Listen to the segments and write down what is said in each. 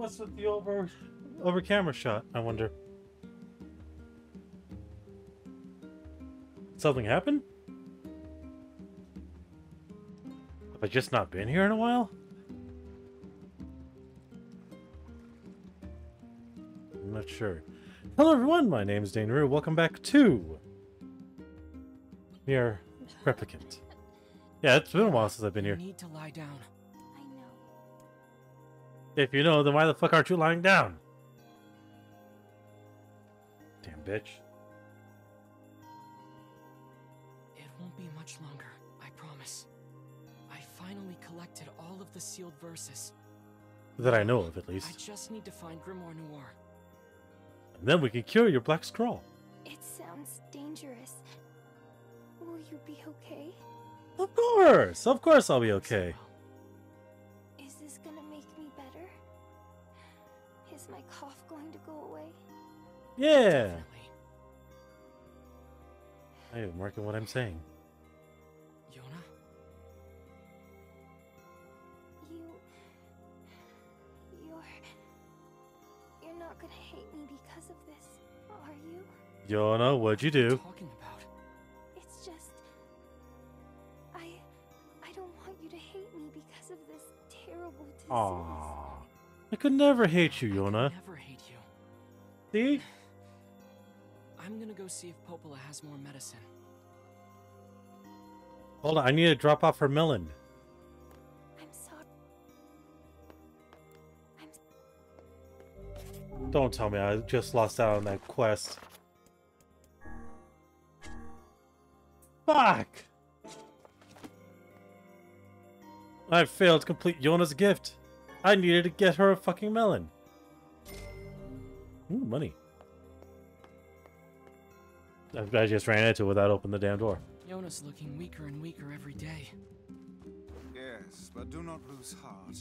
What's with the over camera shot, I wonder? Something happened? Have I just not been here in a while? I'm not sure. Hello everyone, my name is Dane Nerro. Welcome back to Near Replicant. Yeah, it's been a while since I've been here. I need to lie down. I know. If you know, then why the fuck aren't you lying down? Damn bitch. It won't be much longer, I promise. I finally collected all of the sealed verses. That I know of, at least. I just need to find Grimoire Noir. And then we can cure your black scroll. It sounds dangerous. Will you be okay? Of course I'll be okay. Is this gonna make me better? Is my cough going to go away? Yeah. Definitely. I am marking what I'm saying. Yona? You're not gonna hate me because of this, are you? Yona, what'd you do? Aww. I could never hate you, Yona. Never hate you. See? I'm gonna go see if Popola has more medicine. Hold on, I need to drop off her melon. I'm sorry. Don't tell me I just lost out on that quest. Fuck! I failed to complete Yona's gift. I needed to get her a fucking melon. Ooh, money. I just ran into it without opening the damn door. Yona's looking weaker and weaker every day. Yes, but do not lose heart.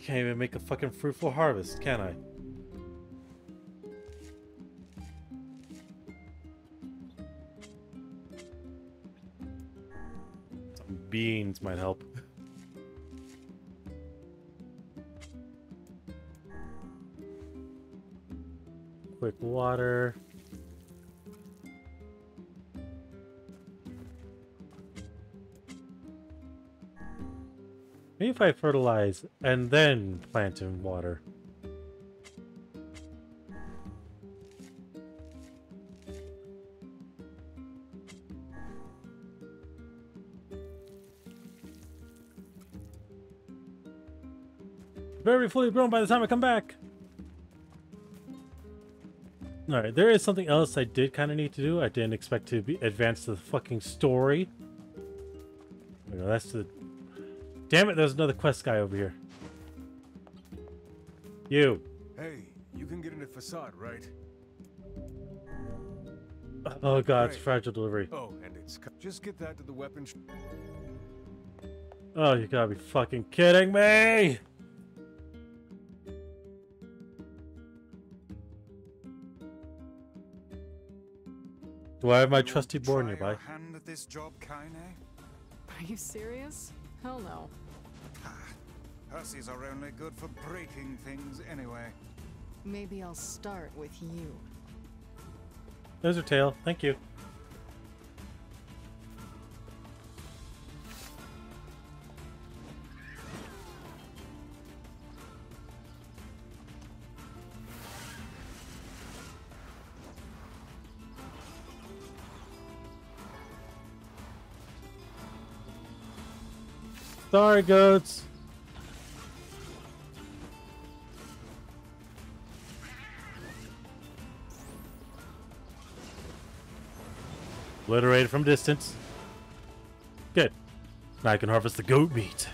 Can't even make a fucking fruitful harvest, can I? Beans might help. Quick water. Maybe if I fertilize and then plant in water. Very fully grown by the time I come back. Alright, there is something else I did kind of need to do. I didn't expect to be advanced to the fucking story. You know, that's the... Damn it, there's another quest guy over here. You. Hey, you can get in the facade, right? Oh god, it's fragile delivery. Oh, and it's... Just get that to the weapon... Oh, you gotta be fucking kidding me! Do I have my trusty board nearby? Hand at this job, Are you serious? Hell no. Hussies are only good for breaking things anyway. Maybe I'll start with you. There's her tail. Thank you. Sorry, goats. Obliterated from distance. Good. Now I can harvest the goat meat.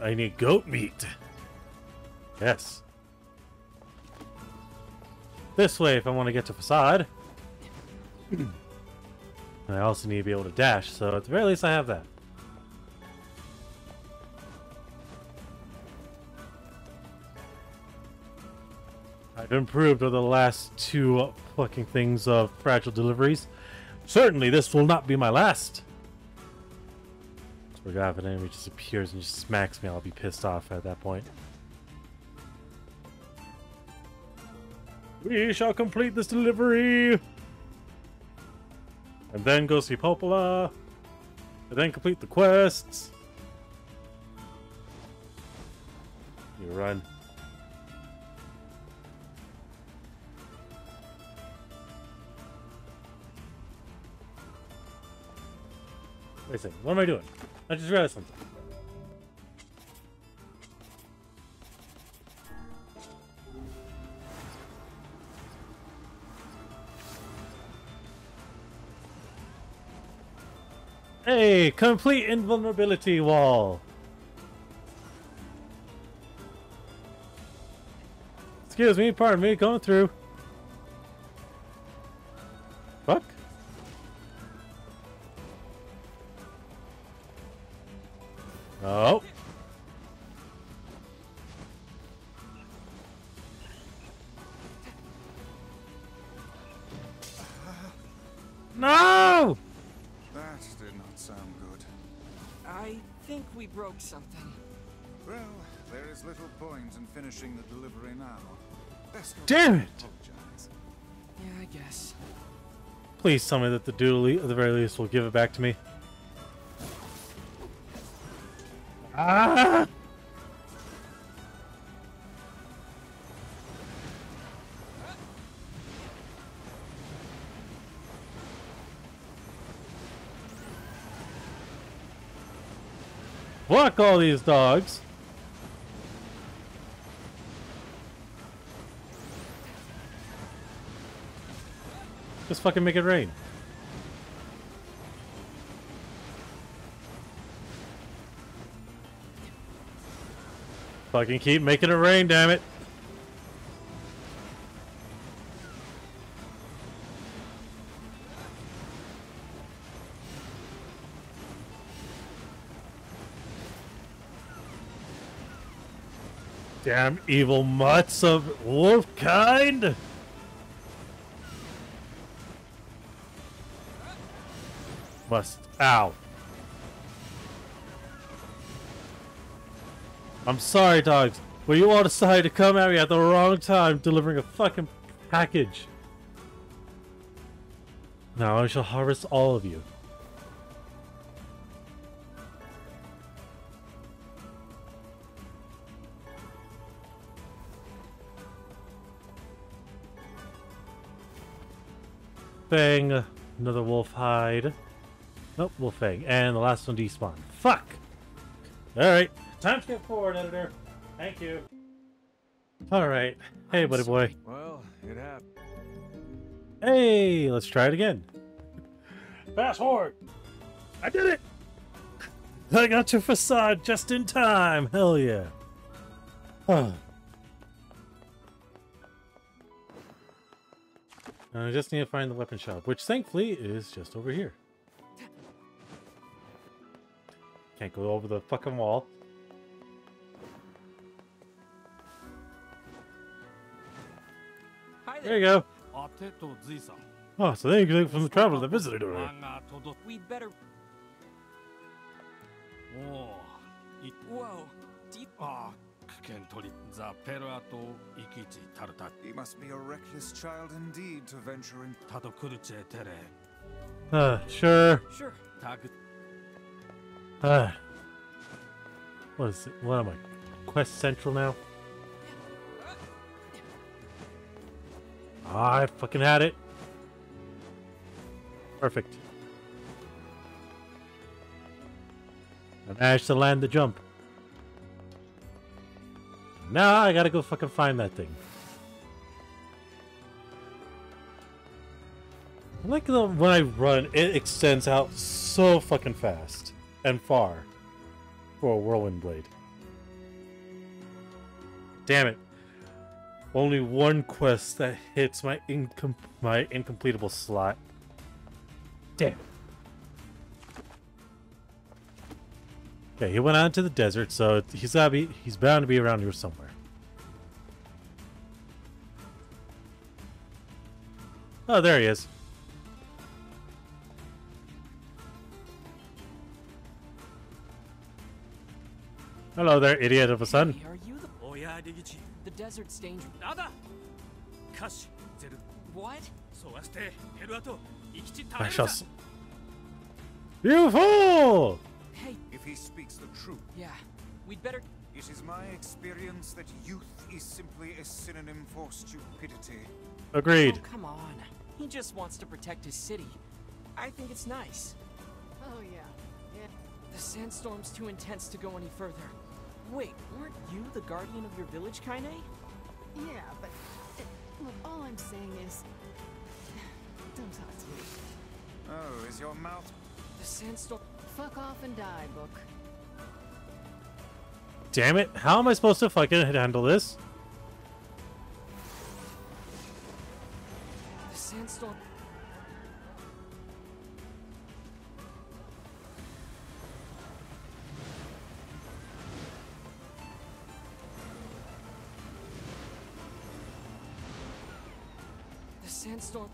I need goat meat. Yes. This way if I want to get to facade. And I also need to be able to dash, so at the very least I have that. I've improved over the last two fucking things of fragile deliveries. Certainly this will not be my last. So God, if an enemy just appears and just smacks me, I'll be pissed off at that point. We shall complete this delivery! And then go see Popola. And then complete the quests. You run. Wait a second, what am I doing? I just realized something. Hey, complete invulnerability wall. Excuse me, pardon me, going through. Fuck. Oh. No! That did not sound good. I think we broke something. Well, there is little point in finishing the delivery now. Damn it! Yeah, I guess. Please tell me that the doodle at the very least will give it back to me. Ah! Block all these dogs. Just fucking make it rain. Fucking keep making it rain, damn it. Damn evil mutts of wolf kind. Must. Ow. I'm sorry, dogs, but you all decided to come at me at the wrong time, delivering a fucking package. Now I shall harvest all of you. Fang, another wolf hide. Nope, wolf fang. And the last one despawned. Fuck! Alright. Time to get forward, editor. Thank you. Alright. Hey, buddy boy. Well, it happened. Hey, let's try it again. Fast forward. I did it! I got your facade just in time. Hell yeah. Huh. And I just need to find the weapon shop, which thankfully is just over here. Can't go over the fucking wall. There you go. Oh, so there you go from the traveler that visited already. We'd better. Whoa. He must be a reckless child indeed to venture in. Sure. Sure. What is it? What am I? Quest Central now? I fucking had it. Perfect. I managed to land the jump. Now I gotta go fucking find that thing. I like the when I run, it extends out so fucking fast and far for a whirlwind blade. Damn it. Only one quest that hits my incompletable slot. Damn. Okay, he went out into the desert, so he's bound to be around here somewhere. Oh, there he is. Hello there, idiot of a son. Are you the Oya Digichi? The desert's dangerous. Nada. Kashi. What? So as te Heruato. Ikichi. You fool! Hey. If he speaks the truth. Yeah. We'd better. It is my experience that youth is simply a synonym for stupidity. Agreed. Oh, come on. He just wants to protect his city. I think it's nice. Oh, yeah. Yeah. The sandstorm's too intense to go any further. Wait, weren't you the guardian of your village, Kaine? Yeah, but... look, all I'm saying is... don't talk to me. Oh, is your mouth... The sandstorm... Fuck off and die, book. Damn it, how am I supposed to fucking handle this? The sandstorm... Sandstorm.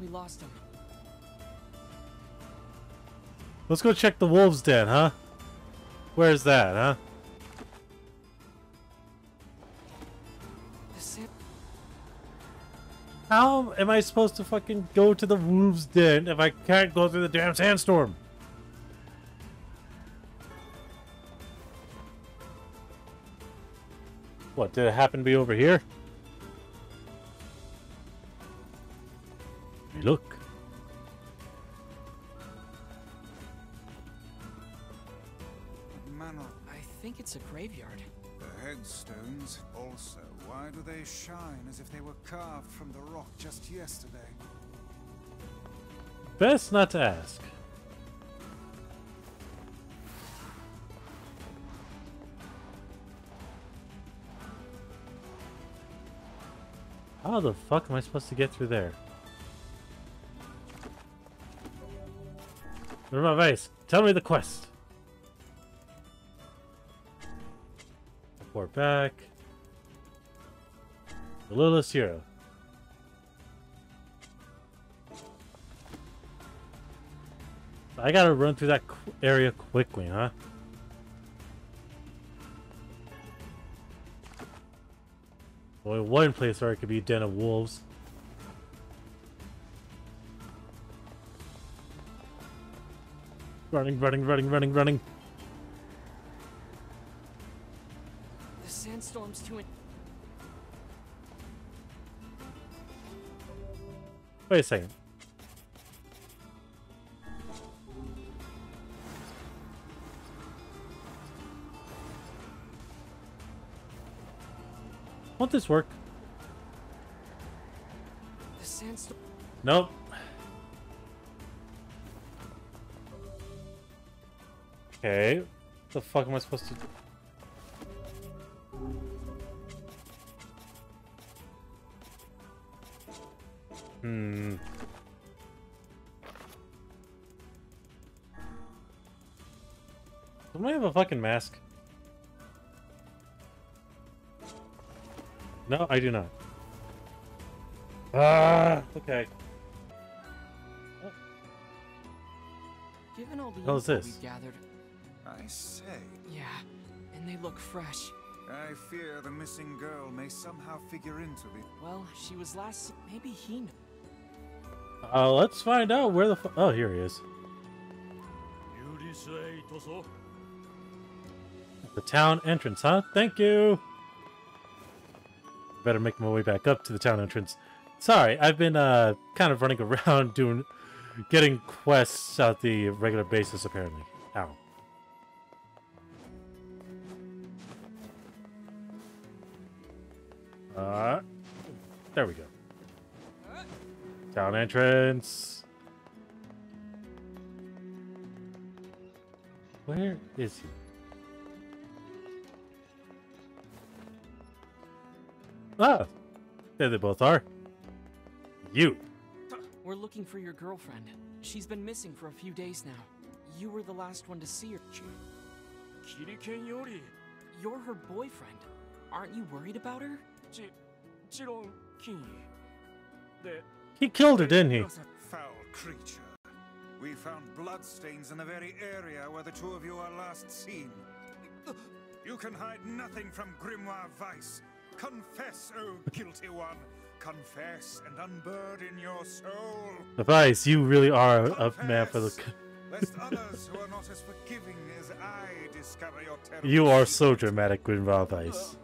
We lost him. Let's go check the wolves' den, huh? Where's that, huh? How am I supposed to fucking go to the wolves' den if I can't go through the damn sandstorm? What, did it happen to be over here? Look. Manor. I think it's a graveyard. The headstones also. Why do they shine as if they were carved from the rock just yesterday? Best not to ask. How the fuck am I supposed to get through there? Grimoire Weiss, tell me the quest. Report back. The littlest hero. I gotta run through that area quickly, huh? Only one place where it could be Den of Wolves. Running, running, running, running, running. The sandstorm's too. Wait a second. Won't this work? The sandstorm. Nope. Okay. What the fuck am I supposed to do? Hmm. Don't I have a fucking mask? No, I do not. Ah, okay. Oh. Given all the info we've gathered, I say. Yeah, and they look fresh. I fear the missing girl may somehow figure into it. Well, she was last. Maybe he knew. Let's find out where the. Oh, here he is. At the town entrance, huh? Thank you. Better make my way back up to the town entrance. Sorry, I've been kind of running around getting quests on the regular basis apparently. Ow. There we go. Town entrance. Where is he? Ah, there they both are. You. We're looking for your girlfriend. She's been missing for a few days now. You were the last one to see her. Kirikin Yori. You're her boyfriend. Aren't you worried about her? He killed her, didn't he? Foul creature. We found bloodstains in the very area where the two of you are last seen. You can hide nothing from Grimoire Weiss. Confess, oh guilty one. Confess and unburden your soul. Weiss, you really are a man for the... Lest others who are not as forgiving as I discover your terror. You are so dramatic, Grimoire Weiss.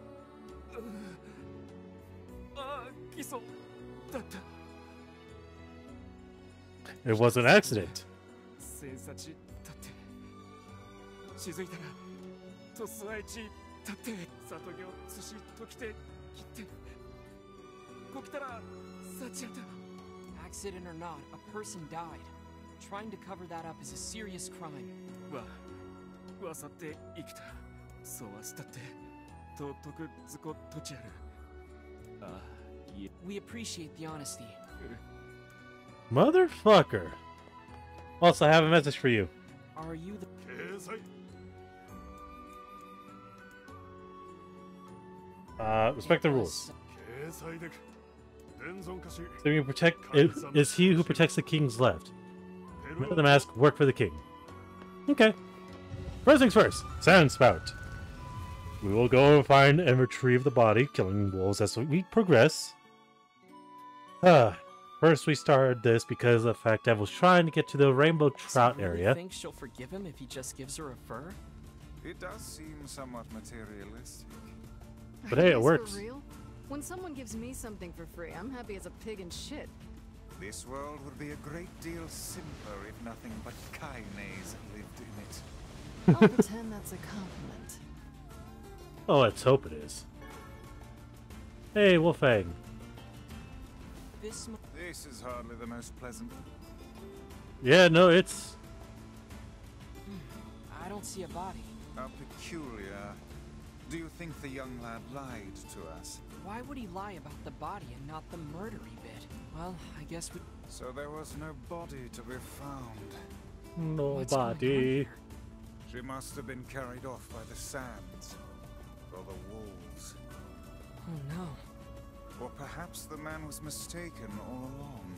It was an accident. Accident or not, a person died. Trying to cover that up is a serious crime. We appreciate the honesty. Motherfucker. Also, I have a message for you. Are you the... respect the rules. So you protect... Is he who protects the king's left. Remember the mask, work for the king. Okay. First things first. Sand spout. We will go find and retrieve the body, killing wolves as we progress. First, we started this because of the fact that I was trying to get to the rainbow trout area. You think she'll forgive him if he just gives her a fur? It does seem somewhat materialistic. But hey, it works. For real? When someone gives me something for free, I'm happy as a pig in shit. This world would be a great deal simpler if nothing but Kaines lived in it. I'll pretend that's a compliment. Oh, let's hope it is. Hey, Wolfang. This is hardly the most pleasant. Yeah, no, it's... I don't see a body. How peculiar. Do you think the young lad lied to us? Why would he lie about the body and not the murdery bit? Well, I guess we... So there was no body to be found. No body. She must have been carried off by the sands. Or the wolves. Oh no. Or perhaps the man was mistaken all along.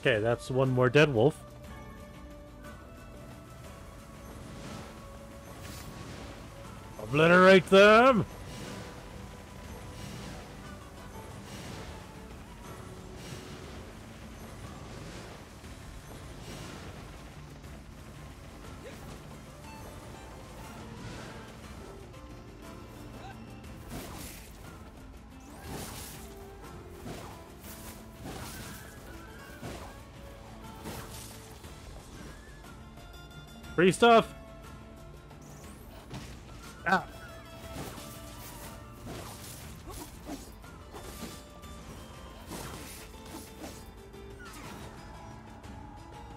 Okay, that's one more dead wolf. Obliterate them! Free stuff. Ah.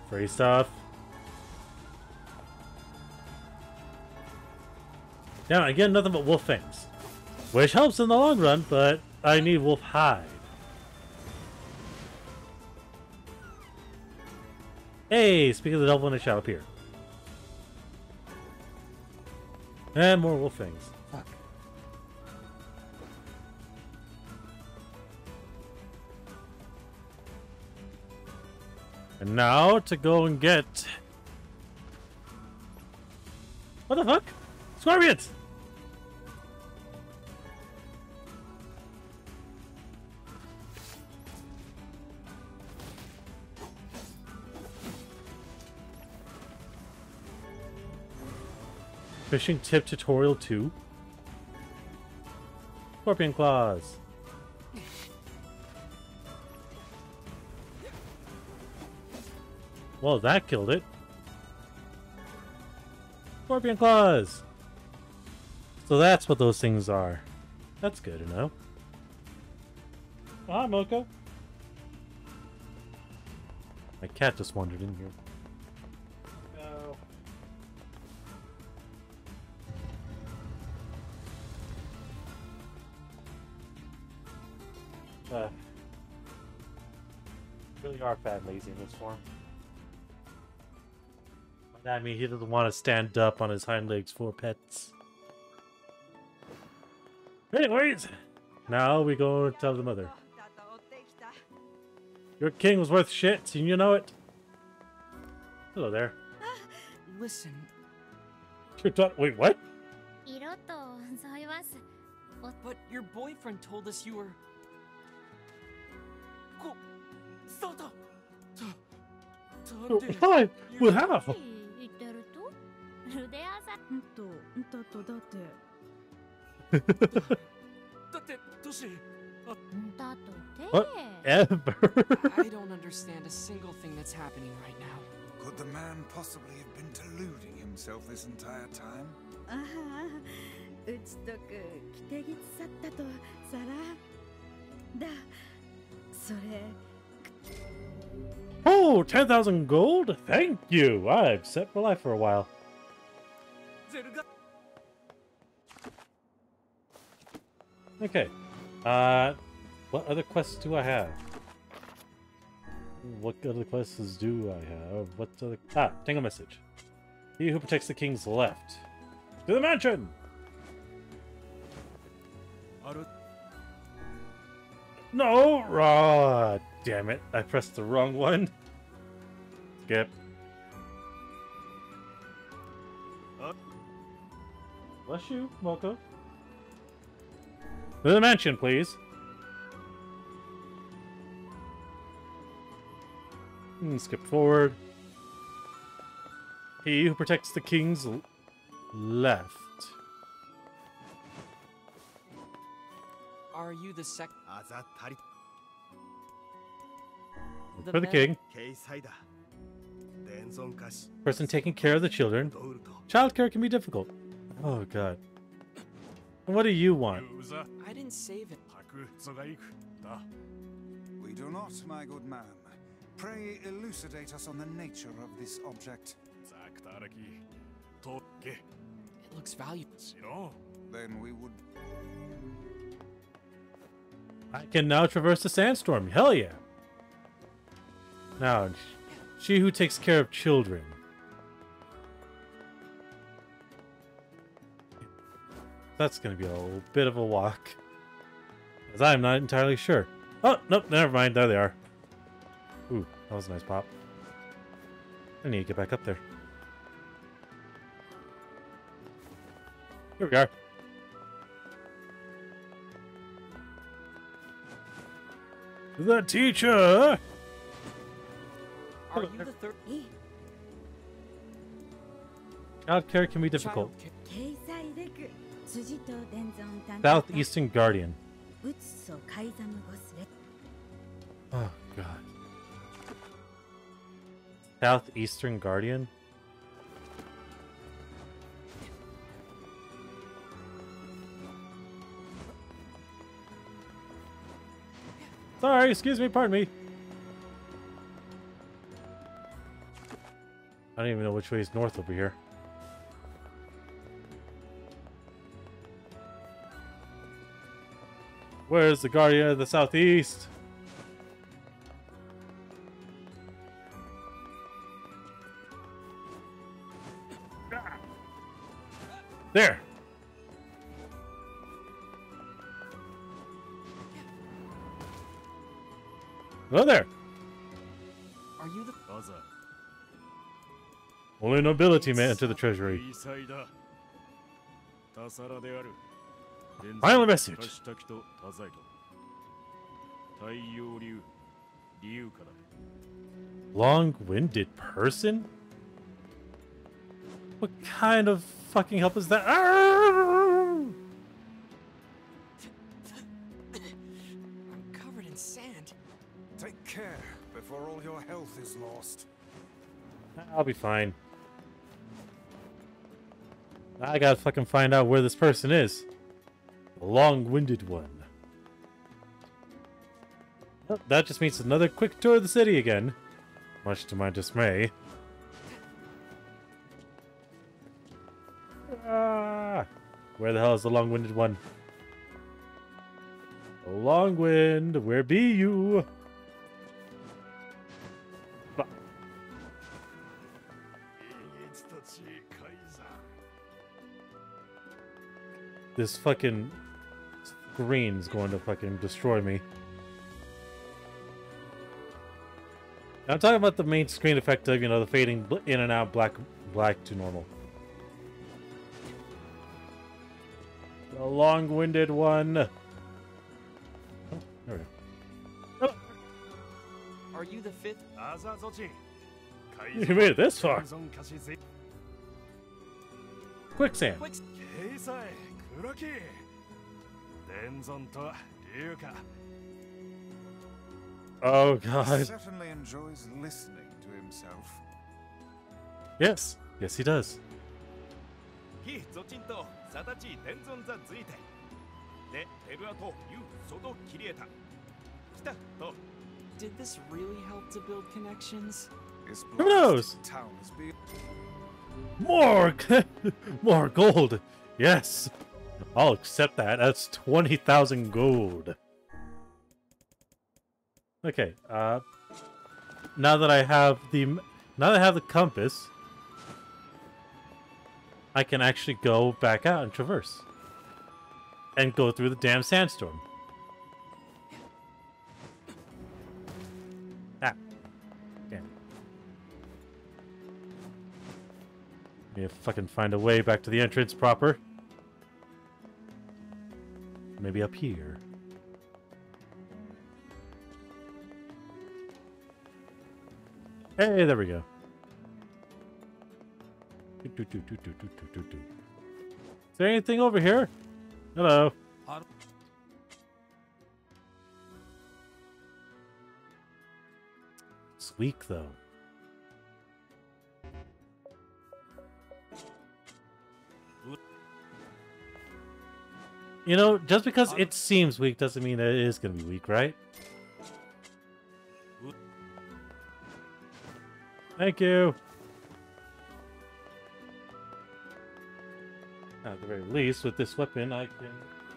Free stuff. Now again, nothing but wolf fangs, which helps in the long run. But I need wolf hide. Hey, speaking of the devil in the shadow, appear. And more wolf things. Fuck. And now to go and get... What the fuck? Scorpions! Fishing tip tutorial 2. Scorpion claws. Well, that killed it. Scorpion claws. So that's what those things are. That's good to know. Hi, Moko. My cat just wandered in here. Really are fat and lazy in this form. I mean, he doesn't want to stand up on his hind legs for pets. Anyways, now we go tell the mother. Your king was worth shit, and you know it. Hello there. Listen. Your daughter. Wait, what? But your boyfriend told us you were. Why? We'll have. Whatever. I don't understand a single thing that's happening right now. Could the man possibly have been deluding himself this entire time? Oh, 10,000 gold? Thank you. I've set for life for a while. Okay. What other quests do I have? What other quests do I have? What other... Ah, Tangle Message. He who protects the king's left. To the mansion! No! Raw! Damn it, I pressed the wrong one. Skip. Bless you, Moko. To the mansion, please. Skip forward. He who protects the king's left. Are you the sec? For the king. Person taking care of the children. Childcare can be difficult. Oh god. What do you want? I didn't save it. We do not, my good man. Pray elucidate us on the nature of this object. It looks valuable. Then we would. I can now traverse the sandstorm. Hell yeah! Now, she who takes care of children. That's gonna be a bit of a walk, as I'm not entirely sure. Oh nope, never mind. There they are. Ooh, that was a nice pop. I need to get back up there. Here we are. The teacher. Are you the third? Childcare can be difficult. Southeastern Guardian. Oh god. Southeastern Guardian? Sorry, excuse me, pardon me. I don't even know which way is north over here. Where's the Guardian of the Southeast? There! Hello there! Are you the buzzer? Only nobility may enter the treasury. Final message! Long-winded person? What kind of fucking help is that? I'm covered in sand. Take care before all your health is lost. I'll be fine. I gotta fucking find out where this person is. The long-winded one. Well, that just means another quick tour of the city again. Much to my dismay. Where the hell is the long-winded one? Long wind, where be you? This fucking green's going to fucking destroy me. I'm talking about the main screen effect of, you know, the fading in and out black to normal. The long-winded one. Oh, there we go. Oh. Are you the fifth? You made it this far. Quicksand. Oh God. He certainly enjoys listening to himself. Yes. Yes, he does. Did this really help to build connections? Who knows? More, more gold. Yes, I'll accept that. That's 20,000 gold. Okay. Now that I have the compass, I can actually go back out and traverse, and go through the damn sandstorm. If I can find a way back to the entrance proper. Maybe up here. Hey, there we go. Is there anything over here? Hello. It's weak, though. You know, just because it seems weak doesn't mean that it is going to be weak, right? Thank you! At the very least, with this weapon, I can...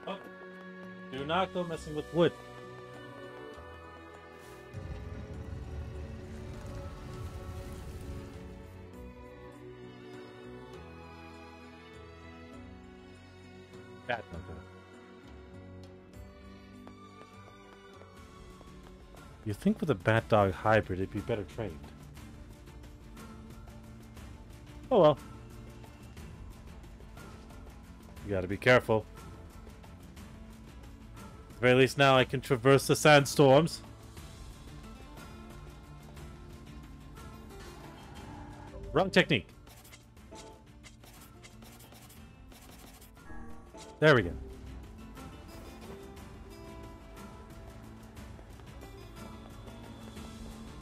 Oh! Do not go messing with wood! That one. You think with a bat dog hybrid it'd be better trained. Oh well. You gotta be careful. At the very least now I can traverse the sandstorms. Wrong technique. There we go.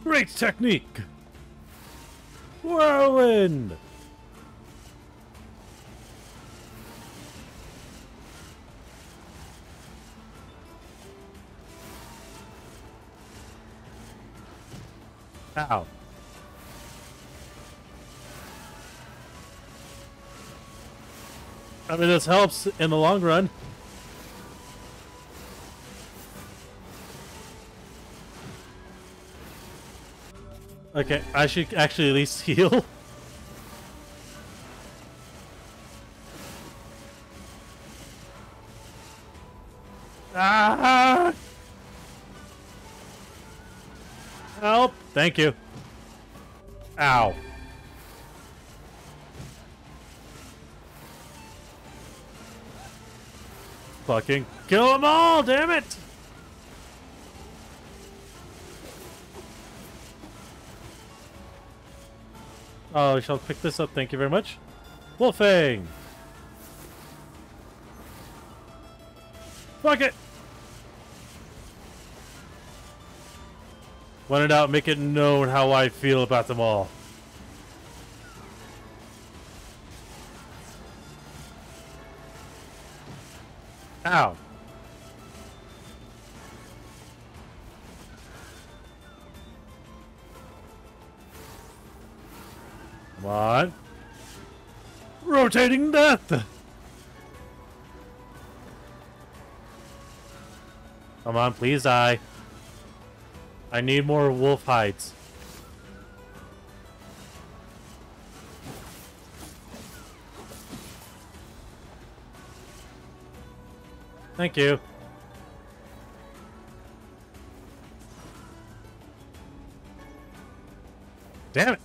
Great technique! Whirlwind! Ow. I mean, this helps in the long run. Okay, I should actually at least heal. Ah! Help! Thank you. Ow. Fucking kill them all, damn it! Oh, I shall pick this up, thank you very much. Wolfang! Fuck it! When in doubt, make it known how I feel about them all. Ow. Come on. Rotating death. Come on, please, I need more wolf hides. Thank you. Damn it.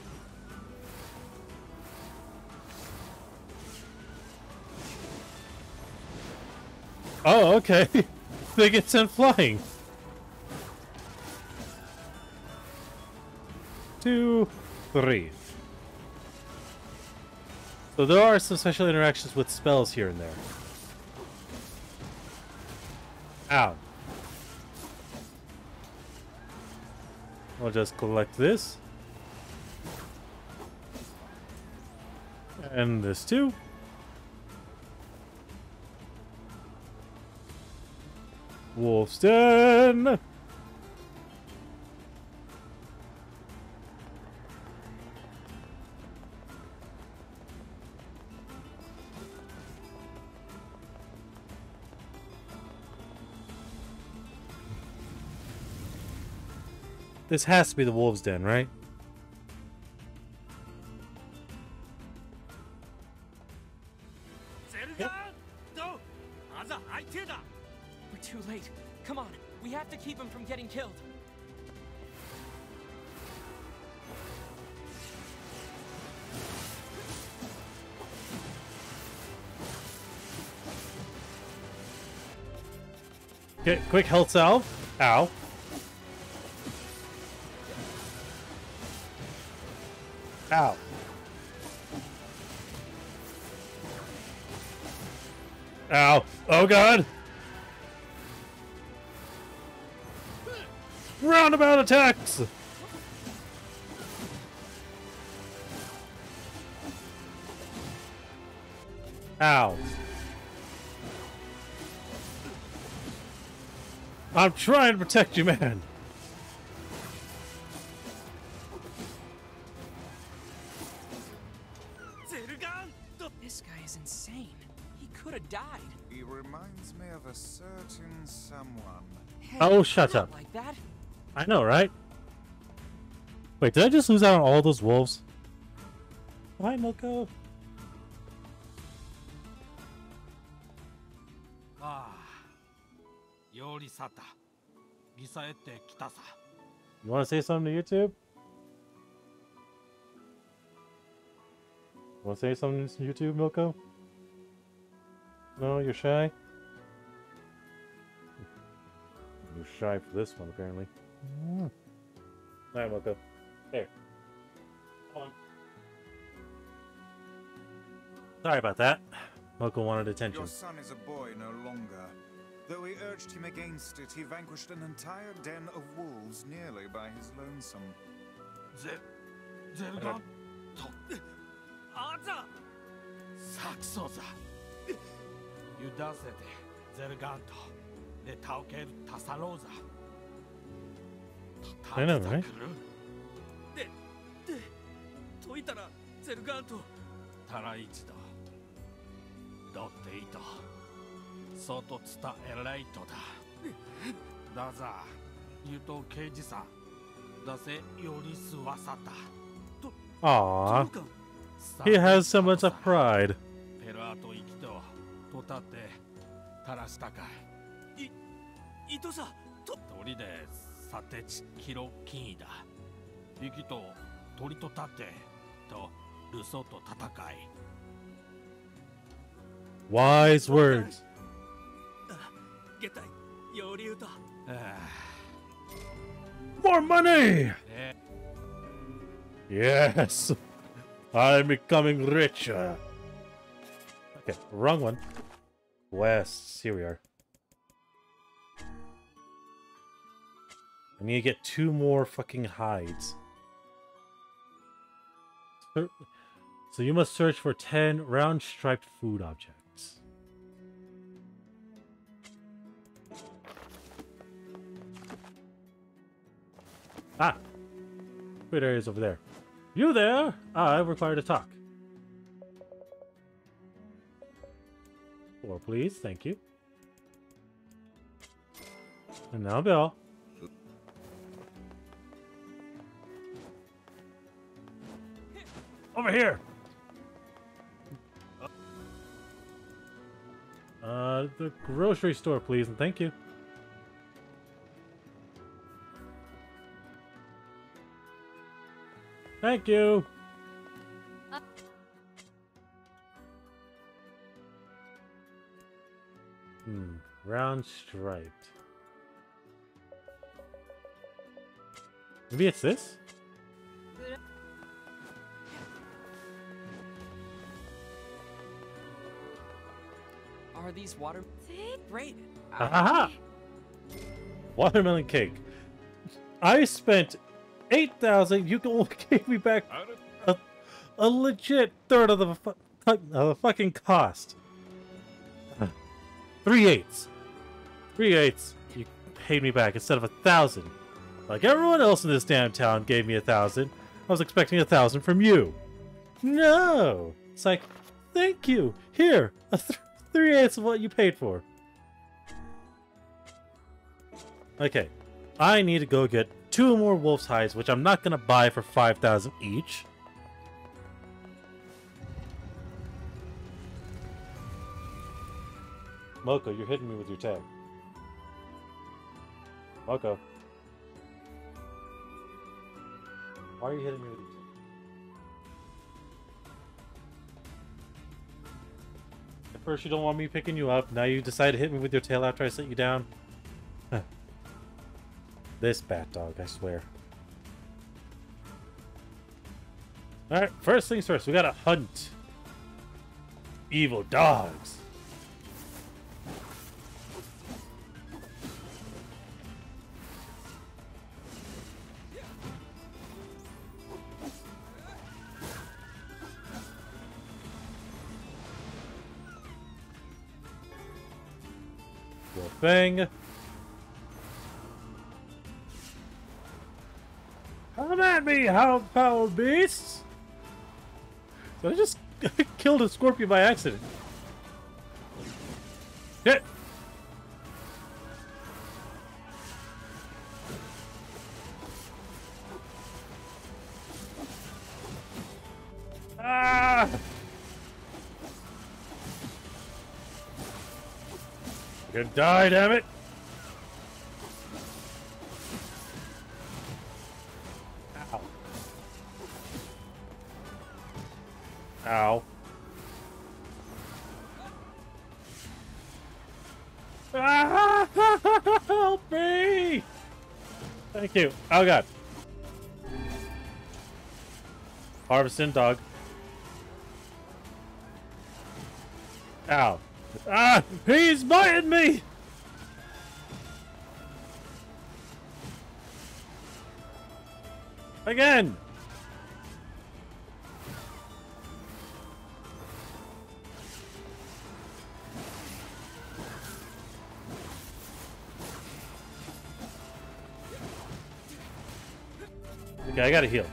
Oh, okay. They get sent flying. Two, three. So there are some special interactions with spells here and there. Ow. I'll just collect this. And this too. Wolfston! This has to be the wolves' den, right? Yep. We're too late. Come on, we have to keep him from getting killed. Okay, quick health salve. Ow. Ow. Ow. Oh god! Roundabout attacks! Ow. I'm trying to protect you, man! This guy is insane. He could have died. He reminds me of a certain someone. Hey, oh, shut up. Like that. I know, right? Wait, did I just lose out on all those wolves? Why, Moko? Ah, Yori Sata. Gisaete Kitasa. You want to say something to YouTube? Want to say something to YouTube, Moko? No, you're shy? You're shy for this one, apparently. Mm. Alright, Moko. Here. Hold on. Sorry about that. Moko wanted attention. Your son is a boy no longer. Though we urged him against it, he vanquished an entire den of wolves nearly by his lonesome. Zelda? I know, right? Aww. He has so much of pride. Wise words. More money. Yes. I'm becoming richer. Okay, wrong one. Quests. Here we are. I need to get 2 more fucking hides. So you must search for 10 round-striped food objects. Ah! Food area's over there. You there? I require to talk. 4, please. Thank you. And now, Bill. Over here. the grocery store, please, and thank you. Thank you! Hmm, round striped. Maybe it's this? Are these water... Great! Aha! Watermelon cake. I spent 8,000, you only gave me back a legit third of the fucking cost. 3/8. 3/8. You paid me back instead of 1,000. Like everyone else in this damn town gave me 1,000. I was expecting 1,000 from you. No! It's like, thank you. Here, 3/8 of what you paid for. Okay. I need to go get 2 more wolf's hides, which I'm not gonna buy for 5,000 each. Moko, you're hitting me with your tag. Moko. Why are you hitting me with your tag? At first you don't want me picking you up, now you decide to hit me with your tail after I set you down. This bat dog, I swear. Alright, first things first, we gotta hunt evil dogs. Good thing. Come at me, hound-powered beasts! So I just killed a scorpion by accident. Shit! Ah! You can die, damn it! Ow. Ah, help me! Thank you. Oh god. Harvesting dog. Ow. Ah! He's biting me! Again! Okay, I gotta heal.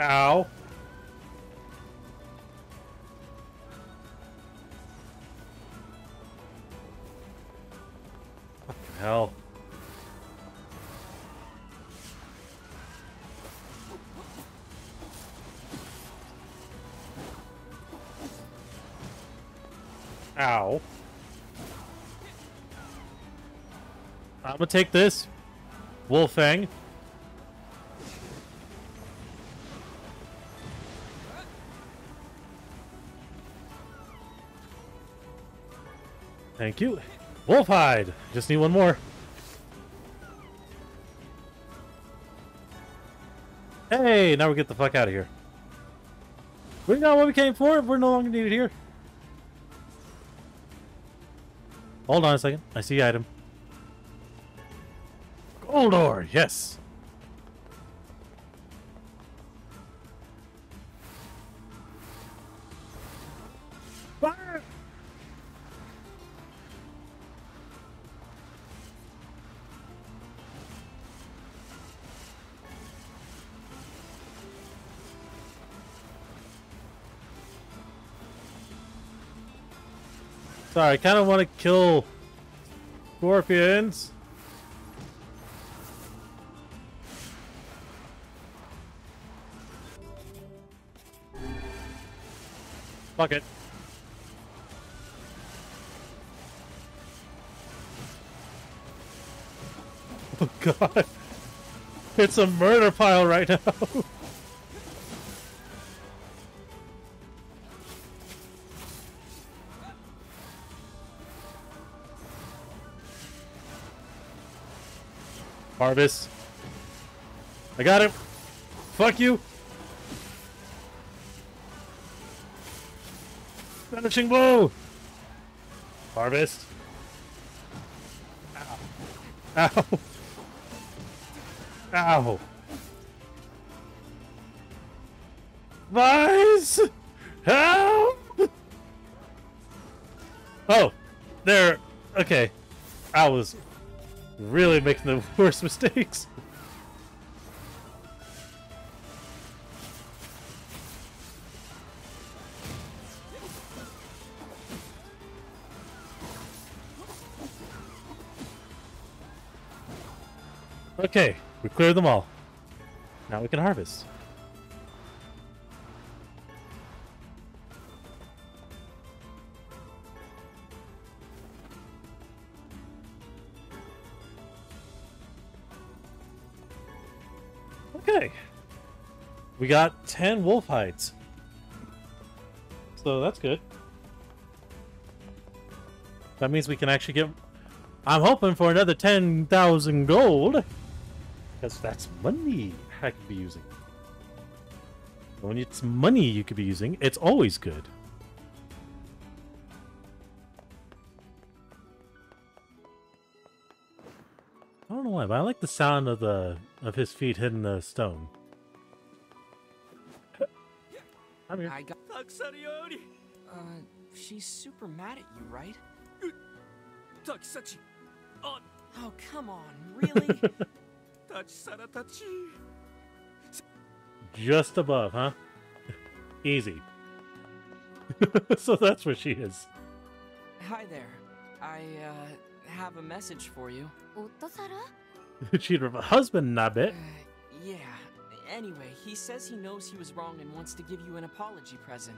Ow. Fucking hell. Ow. I'm gonna take this. Wolfang. Thank you. Wolfhide! Just need one more. Hey, now we get the fuck out of here. We got what we came for. We're no longer needed here. Hold on a second. I see item. Gold ore, yes. Fire! Sorry, I kind of want to kill scorpions. Fuck it. Oh god. It's a murder pile right now. Harvest. I got him. Fuck you. Vanishing blow. Harvest. Ow. Ow. Ow. Nice. Help. Oh, there. Okay. I was really making the worst mistakes. Okay, we cleared them all. Now we can harvest. Okay. We got 10 wolf hides. So that's good. That means we can actually get... I'm hoping for another 10,000 gold. Because that's money I could be using. When it's money you could be using, it's always good. I don't know why, but I like the sound of his feet hitting the stone. I'm here. I got... she's super mad at you, right? Oh, come on, really? Just above, huh? Easy. So that's where she is. Hi there. I have a message for you. She'd have a husband, I bet. Yeah. Anyway, he says he knows he was wrong and wants to give you an apology present.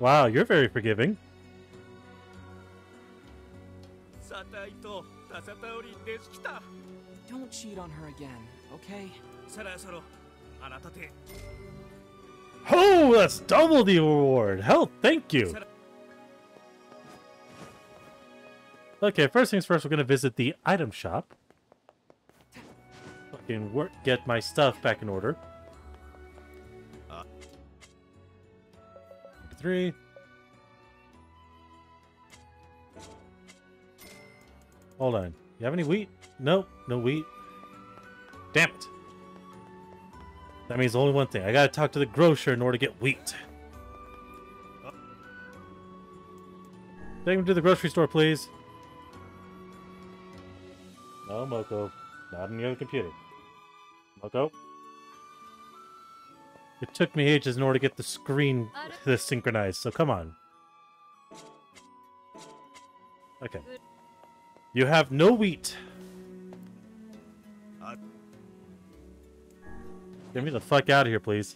Wow, you're very forgiving. Don't cheat on her again, okay? Oh, that's double the reward. Hell, thank you. Okay, first things first, we're gonna visit the item shop. Fucking work, get my stuff back in order. 3. Hold on. You have any wheat? Nope, no wheat. Damn it. That means only one thing. I gotta talk to the grocer in order to get wheat. Take him to the grocery store, please. No, Moko. Not on the other computer. Moko. It took me ages in order to get the screen this synchronized, so come on. Okay. You have no wheat. Get me the fuck out of here, please.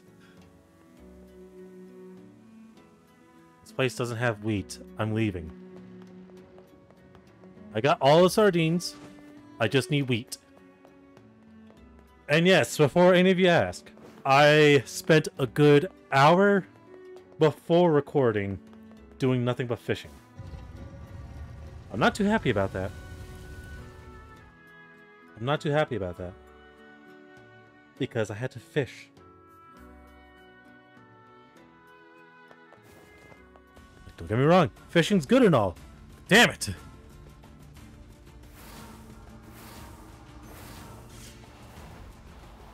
This place doesn't have wheat. I'm leaving. I got all the sardines. I just need wheat. And yes, before any of you ask, I spent a good hour before recording doing nothing but fishing. I'm not too happy about that. I'm not too happy about that. Because I had to fish. Don't get me wrong, fishing's good and all. Damn it!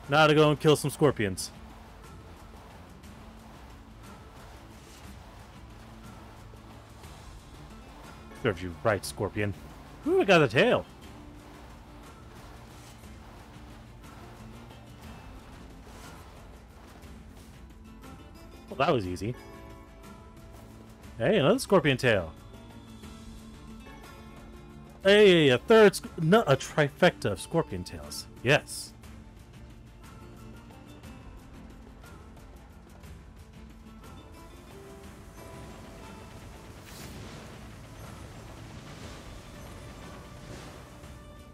Now to go and kill some scorpions. Serves you right, scorpion. Ooh, I got a tail. Well, that was easy. Hey, another scorpion tail. Hey, a third, not a trifecta of scorpion tails. Yes.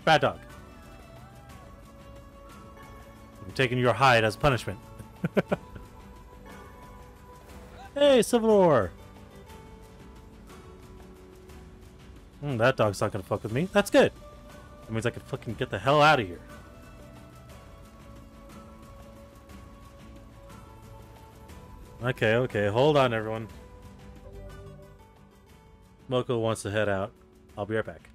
Bad dog. I'm taking your hide as punishment. Hey, Civil War. That dog's not gonna fuck with me. That's good. That means I can fucking get the hell out of here. Okay, okay. Hold on, everyone. Moko wants to head out. I'll be right back.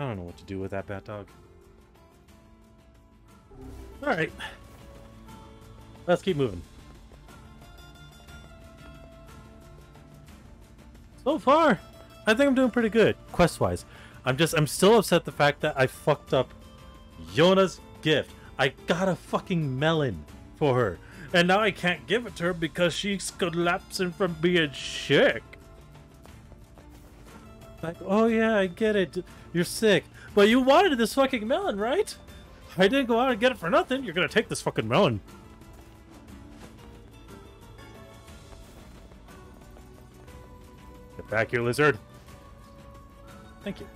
I don't know what to do with that bat dog. Alright. Let's keep moving. So far, I think I'm doing pretty good, quest-wise. I'm still upset the fact that I fucked up Yona's gift. I got a fucking melon for her. And now I can't give it to her because she's collapsing from being sick. Like, oh yeah, I get it. You're sick. But you wanted this fucking melon, right? I didn't go out and get it for nothing. You're gonna take this fucking melon. Get back here, lizard. Thank you.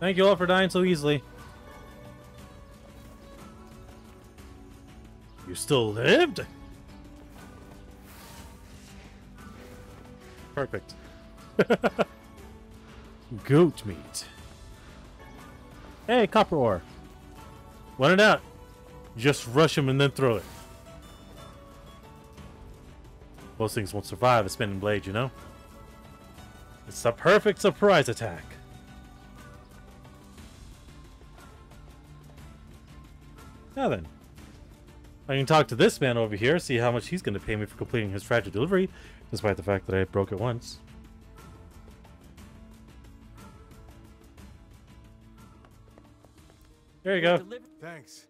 Thank you all for dying so easily. You still lived? Perfect. Goat meat. Hey, copper ore. Run it out. Just rush him and then throw it. Most things won't survive a spinning blade, you know? It's the perfect surprise attack. Now then. I can talk to this man over here, see how much he's going to pay me for completing his fragile delivery, despite the fact that I broke it once. There you go. Thanks.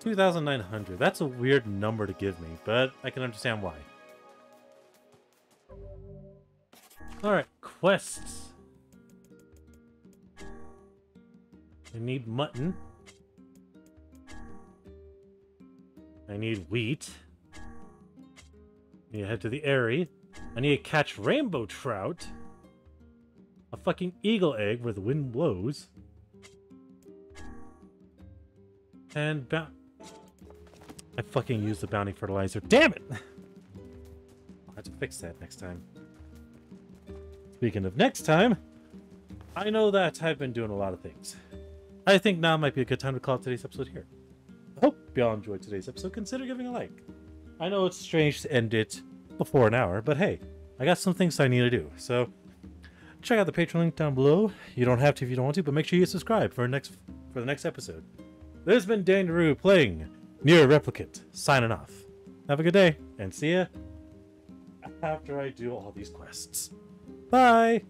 2,900. That's a weird number to give me, but I can understand why. Alright, quests. I need mutton. I need wheat. I need to head to the Eyrie. I need to catch rainbow trout. A fucking eagle egg where the wind blows. And I fucking used the bounty fertilizer. Damn it! I'll have to fix that next time. Speaking of next time, I know that I've been doing a lot of things. I think now might be a good time to call it today's episode here. Hope y'all enjoyed today's episode. Consider giving a like. I know it's strange to end it before an hour, but hey, I got some things I need to do. So check out the Patreon link down below. You don't have to if you don't want to, but make sure you subscribe for the next episode. This has been Dane Nerro playing Near Replicant, signing off. Have a good day, and see ya after I do all these quests. Bye!